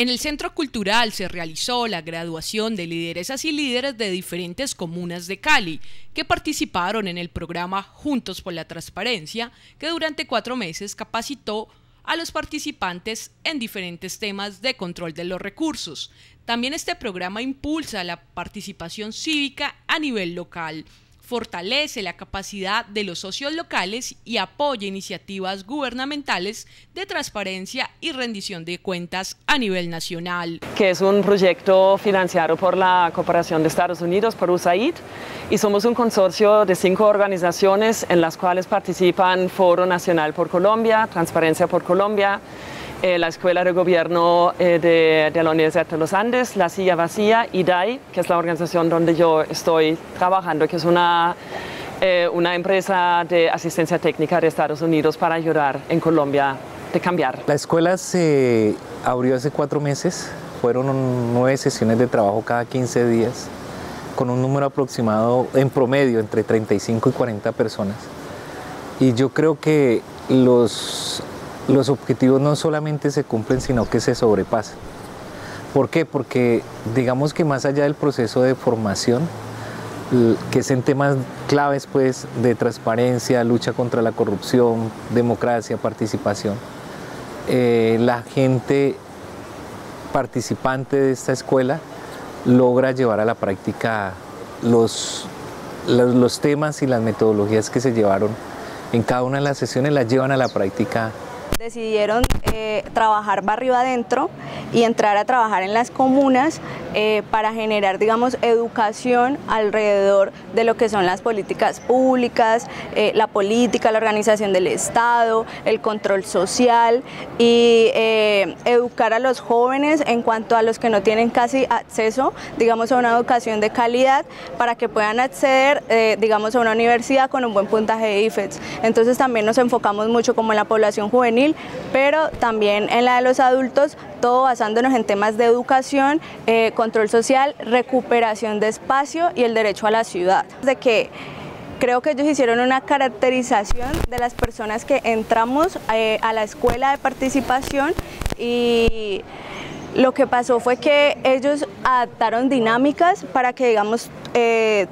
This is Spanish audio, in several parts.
En el Centro Cultural se realizó la graduación de lideresas y líderes de diferentes comunas de Cali, que participaron en el programa Juntos por la Transparencia, que durante 4 meses capacitó a los participantes en diferentes temas de control de los recursos. También este programa impulsa la participación cívica a nivel local, fortalece la capacidad de los socios locales y apoya iniciativas gubernamentales de transparencia y rendición de cuentas a nivel nacional. Que es un proyecto financiado por la Corporación de Estados Unidos, por USAID, y somos un consorcio de 5 organizaciones en las cuales participan Foro Nacional por Colombia, Transparencia por Colombia, la Escuela de Gobierno de la Universidad de los Andes, La Silla Vacía y DAI, que es la organización donde yo estoy trabajando, que es una empresa de asistencia técnica de Estados Unidos para ayudar en Colombia de cambiar. La escuela se abrió hace 4 meses, fueron 9 sesiones de trabajo cada 15 días, con un número aproximado en promedio entre 35 y 40 personas. Y yo creo que los objetivos no solamente se cumplen, sino que se sobrepasan. ¿Por qué? Porque digamos que más allá del proceso de formación, que es en temas claves pues, de transparencia, lucha contra la corrupción, democracia, participación, la gente participante de esta escuela logra llevar a la práctica los temas y las metodologías que se llevaron en cada una de las sesiones, las llevan a la práctica. Decidieron trabajar barrio adentro y entrar a trabajar en las comunas para generar, digamos, educación alrededor de lo que son las políticas públicas, la política, la organización del Estado, el control social y educar a los jóvenes en cuanto a los que no tienen casi acceso, digamos, a una educación de calidad para que puedan acceder, digamos, a una universidad con un buen puntaje de IFETS. Entonces también nos enfocamos mucho como en la población juvenil, pero también en la de los adultos, todo basándonos en temas de educación, control social, recuperación de espacio y el derecho a la ciudad. De que creo que ellos hicieron una caracterización de las personas que entramos a la escuela de participación y lo que pasó fue que ellos adaptaron dinámicas para que, digamos,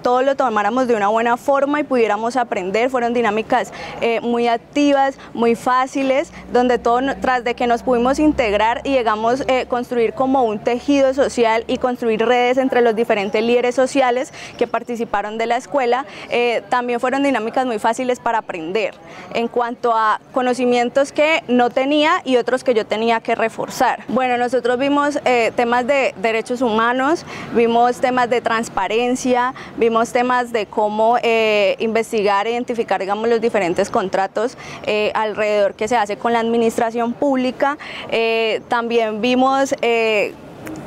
todo lo tomáramos de una buena forma y pudiéramos aprender. Fueron dinámicas muy activas, muy fáciles, donde todo, tras de que nos pudimos integrar y llegamos a construir como un tejido social y construir redes entre los diferentes líderes sociales que participaron de la escuela, también fueron dinámicas muy fáciles para aprender en cuanto a conocimientos que no tenía y otros que yo tenía que reforzar. Bueno, nosotros vimos temas de derechos humanos, vimos temas de transparencia, vimos temas de cómo investigar e identificar, digamos, los diferentes contratos alrededor que se hace con la administración pública. También vimos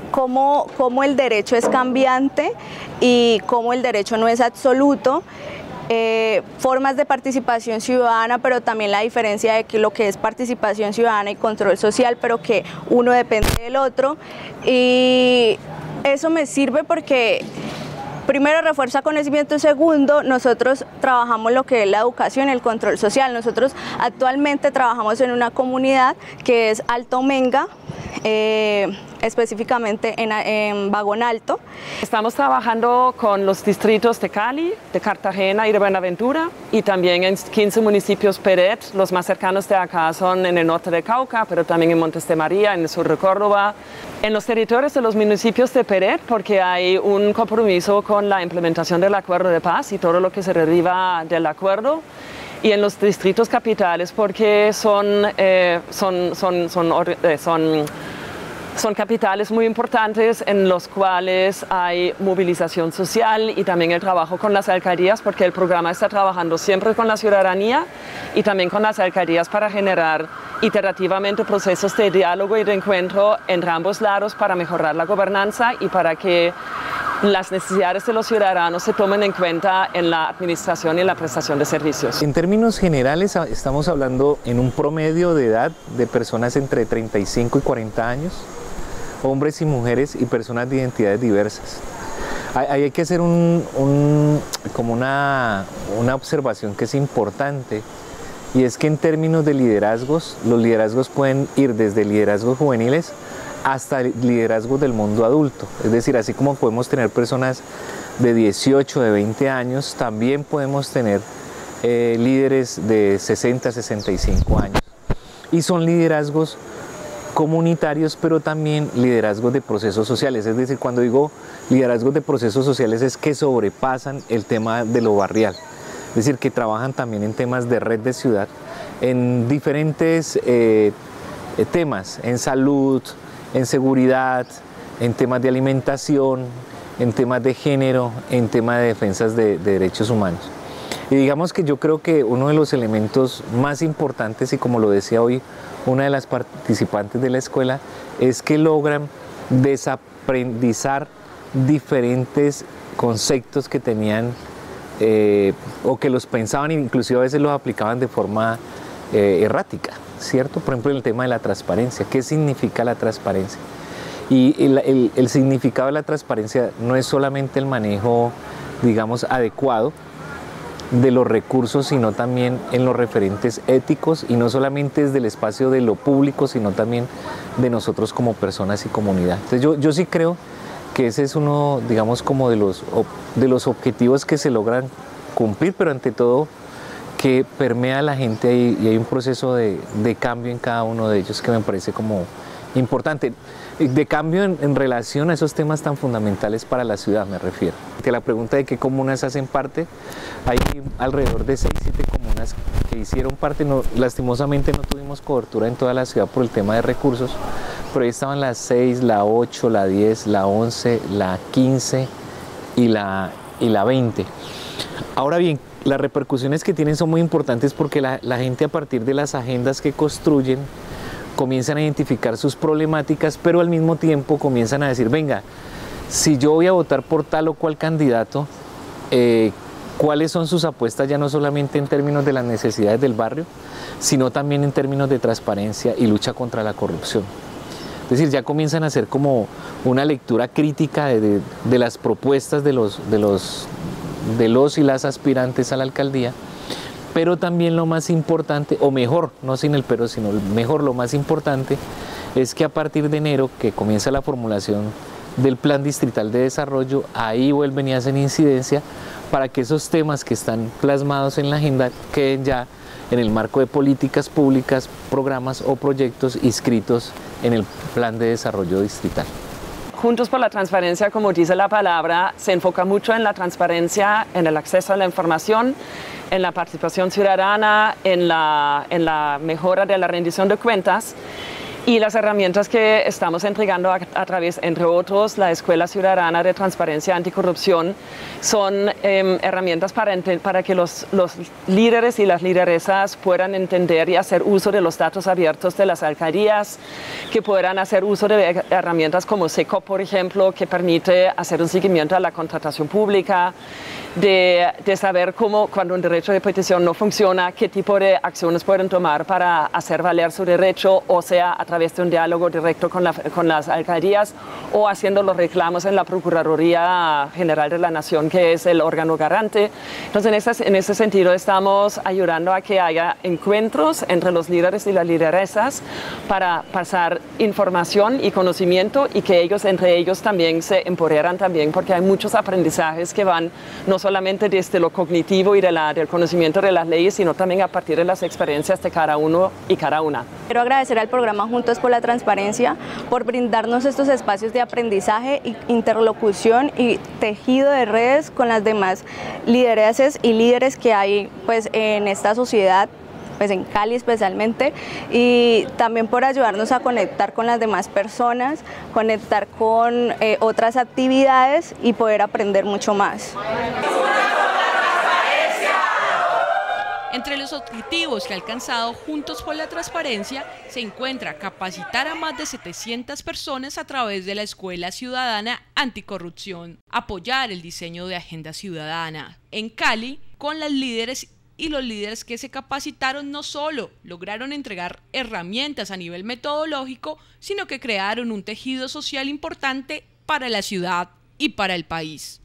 cómo el derecho es cambiante y cómo el derecho no es absoluto. Formas de participación ciudadana, pero también la diferencia de que lo que es participación ciudadana y control social, pero que uno depende del otro, y eso me sirve porque primero refuerza conocimiento, segundo nosotros trabajamos lo que es la educación, el control social. Nosotros actualmente trabajamos en una comunidad que es Alto Menga, específicamente en Vagón Alto. Estamos trabajando con los distritos de Cali, de Cartagena y de Buenaventura, y también en 15 municipios PERET. Los más cercanos de acá son en el norte de Cauca, pero también en Montes de María, en el sur de Córdoba, en los territorios de los municipios de PERET, porque hay un compromiso con la implementación del Acuerdo de Paz y todo lo que se deriva del acuerdo, y en los distritos capitales porque son capitales muy importantes en los cuales hay movilización social y también el trabajo con las alcaldías, porque el programa está trabajando siempre con la ciudadanía y también con las alcaldías para generar iterativamente procesos de diálogo y de encuentro entre ambos lados para mejorar la gobernanza y para que las necesidades de los ciudadanos se tomen en cuenta en la administración y en la prestación de servicios. En términos generales estamos hablando en un promedio de edad de personas entre 35 y 40 años, hombres y mujeres y personas de identidades diversas. Ahí hay que hacer como una observación que es importante, y es que en términos de liderazgos, los liderazgos pueden ir desde liderazgos juveniles hasta liderazgos del mundo adulto. Es decir, así como podemos tener personas de 18, de 20 años, también podemos tener líderes de 60, 65 años. Y son liderazgos comunitarios, pero también liderazgos de procesos sociales. Es decir, cuando digo liderazgos de procesos sociales es que sobrepasan el tema de lo barrial. Es decir, que trabajan también en temas de red de ciudad, en diferentes temas, en salud, en seguridad, en temas de alimentación, en temas de género, en temas de defensas de derechos humanos. Y digamos que yo creo que uno de los elementos más importantes, y como lo decía hoy una de las participantes de la escuela, es que logran desaprendizar diferentes conceptos que tenían o que los pensaban e inclusive a veces los aplicaban de forma errática, ¿cierto? Por ejemplo, el tema de la transparencia. ¿Qué significa la transparencia? Y el significado de la transparencia no es solamente el manejo, digamos, adecuado de los recursos, sino también en los referentes éticos, y no solamente desde el espacio de lo público, sino también de nosotros como personas y comunidad. Entonces yo sí creo que ese es uno, digamos, como de los objetivos que se logran cumplir, pero ante todo que permea a la gente y hay un proceso de cambio en cada uno de ellos que me parece como importante, de cambio en relación a esos temas tan fundamentales para la ciudad, me refiero. Que la pregunta de qué comunas hacen parte, hay alrededor de 6-7 comunas que hicieron parte. No, lastimosamente no tuvimos cobertura en toda la ciudad por el tema de recursos, pero ahí estaban la 6, la 8, la 10, la 11, la 15 y la 20. Ahora bien, las repercusiones que tienen son muy importantes porque la gente, a partir de las agendas que construyen, comienzan a identificar sus problemáticas, pero al mismo tiempo comienzan a decir: venga, si yo voy a votar por tal o cual candidato, ¿cuáles son sus apuestas ya no solamente en términos de las necesidades del barrio, sino también en términos de transparencia y lucha contra la corrupción? Es decir, ya comienzan a hacer como una lectura crítica de las propuestas de los y las aspirantes a la alcaldía. Pero también lo más importante, o mejor, no sin el pero, sino mejor, lo más importante es que a partir de enero, que comienza la formulación del Plan Distrital de Desarrollo, ahí vuelven y hacen incidencia para que esos temas que están plasmados en la agenda queden ya en el marco de políticas públicas, programas o proyectos inscritos en el Plan de Desarrollo Distrital. Juntos por la Transparencia, como dice la palabra, se enfoca mucho en la transparencia, en el acceso a la información, en la participación ciudadana, en la mejora de la rendición de cuentas, y las herramientas que estamos entregando a través, entre otros, la Escuela Ciudadana de Transparencia Anticorrupción, son herramientas para que los líderes y las lideresas puedan entender y hacer uso de los datos abiertos de las alcaldías, que puedan hacer uso de herramientas como SECOP, por ejemplo, que permite hacer un seguimiento a la contratación pública, de saber cómo, cuando un derecho de petición no funciona, qué tipo de acciones pueden tomar para hacer valer su derecho, o sea, a través de un diálogo directo con las alcaldías, o haciendo los reclamos en la Procuraduría General de la Nación, que es el órgano garante. Entonces, en ese sentido, estamos ayudando a que haya encuentros entre los líderes y las lideresas para pasar información y conocimiento, y que ellos entre ellos también se empoderan también, porque hay muchos aprendizajes que van no solamente desde lo cognitivo y del conocimiento de las leyes, sino también a partir de las experiencias de cada uno y cada una. Quiero agradecer al programa Juntos por la Transparencia por brindarnos estos espacios de aprendizaje, interlocución y tejido de redes con las demás lideresas y líderes que hay, pues, en esta sociedad, pues en Cali especialmente, y también por ayudarnos a conectar con las demás personas, conectar con otras actividades y poder aprender mucho más. Entre los objetivos que ha alcanzado Juntos por la Transparencia se encuentra capacitar a más de 700 personas a través de la Escuela Ciudadana Anticorrupción, apoyar el diseño de agenda ciudadana en Cali con las líderes y los líderes que se capacitaron no solo lograron entregar herramientas a nivel metodológico, sino que crearon un tejido social importante para la ciudad y para el país.